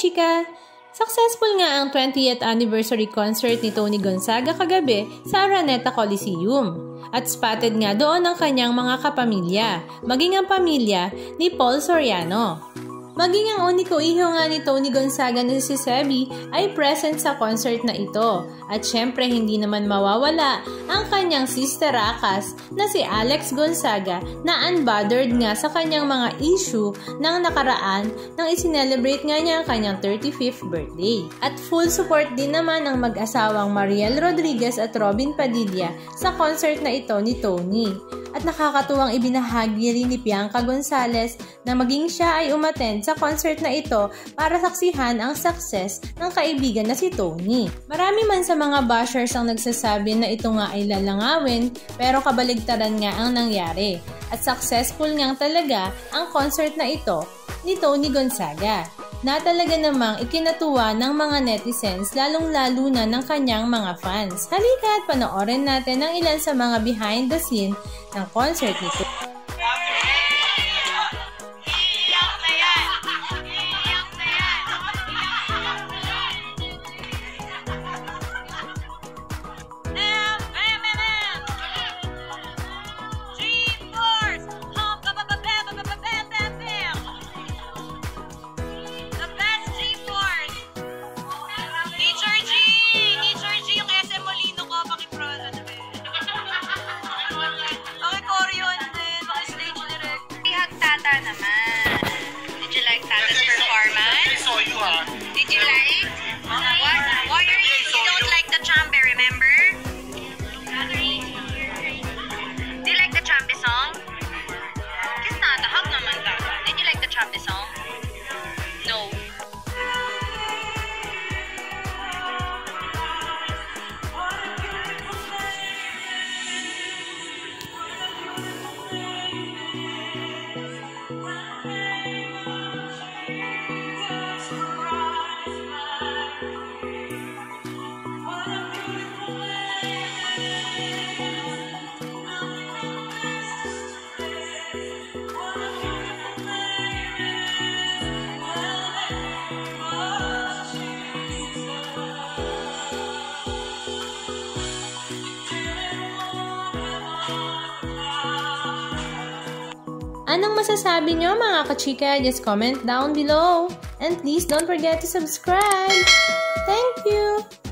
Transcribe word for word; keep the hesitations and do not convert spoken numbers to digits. chika! Successful nga ang twentieth anniversary concert ni Toni Gonzaga kagabi sa Araneta Coliseum at spotted nga doon ang kanyang mga kapamilya, maging ang pamilya ni Paul Soriano. Maging ang uniko iho nga ni Toni Gonzaga na si Sebi ay present sa concert na ito at syempre hindi naman mawawala ang kanyang sister akas na si Alex Gonzaga na unbothered nga sa kanyang mga issue ng nakaraan nang i-celebrate nga niya ang kanyang thirty-fifth birthday. At full support din naman ang mag-asawang Mariel Rodriguez at Robin Padilla sa concert na ito ni Toni. At nakakatuwang ibinahagi rin ni Bianca Gonzales na maging siya ay umattend sa concert na ito para saksihan ang success ng kaibigan na si Toni. Marami man sa mga bashers ang nagsasabi na ito nga ay lalangawin pero kabaligtaran nga ang nangyari at successful nga talaga ang concert na ito ni Toni Gonzaga na talaga namang ikinatuwa ng mga netizens lalong-lalo na ng kanyang mga fans. Halika at panoorin natin ang ilan sa mga behind the scene ng concert nito. Anong masasabi nyo mga kachika? Just comment down below. And please don't forget to subscribe. Thank you!